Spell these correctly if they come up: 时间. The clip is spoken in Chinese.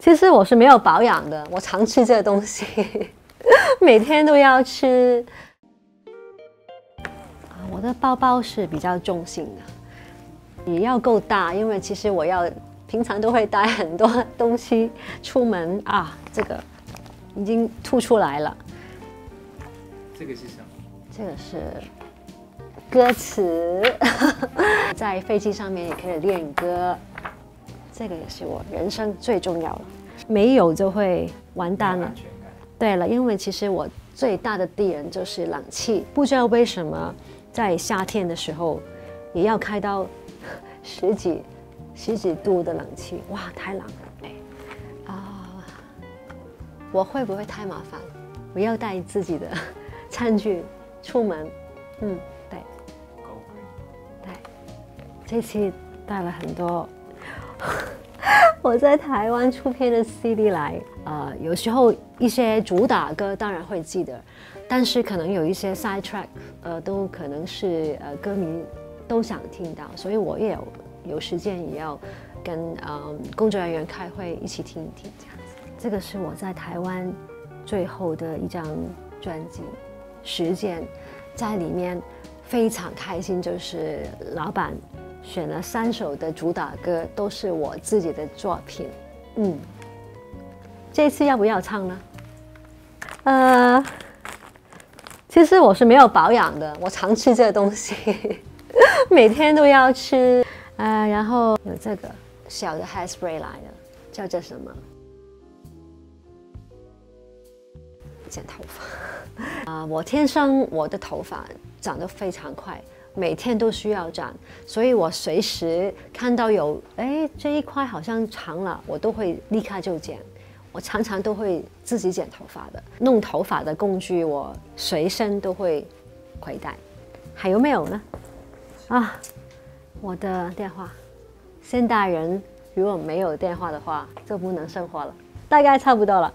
其实我是没有保养的，我常吃这个东西，每天都要吃。我的包包是比较重型的，也要够大，因为其实我要平常都会带很多东西出门啊。这个已经凸出来了。这个是什么？这个是歌词，在飞机上面也可以练歌。 这个也是我人生最重要的，没有就会完蛋了。对了，因为其实我最大的敌人就是冷气，不知道为什么在夏天的时候也要开到十几度的冷气，哇，太冷了！哎，啊，我会不会太麻烦？我要带自己的餐具出门，嗯，对，对，这次带了很多。 我在台湾出片的 CD 来，有时候一些主打歌当然会记得，但是可能有一些 side track，都可能是歌迷都想听到，所以我也有时间也要跟工作人员开会一起听一听这样子。这个是我在台湾最后的一张专辑《时间》，在里面非常开心，就是老板。 选了3首的主打歌，都是我自己的作品。嗯，这次要不要唱呢？其实我是没有保养的，我常吃这个东西，每天都要吃。然后有这个小的 hairspray 来的，叫这什么？剪头发。我天生我的头发长得非常快。 每天都需要长，所以我随时看到有哎这一块好像长了，我都会立刻就剪。我常常都会自己剪头发的，弄头发的工具我随身都会携带。还有没有呢？啊，我的电话。现代人如果没有电话的话，就不能生活了。大概差不多了。